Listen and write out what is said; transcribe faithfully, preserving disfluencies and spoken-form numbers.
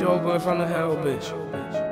your boy from the hell, bitch.